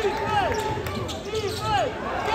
Defense! Defense!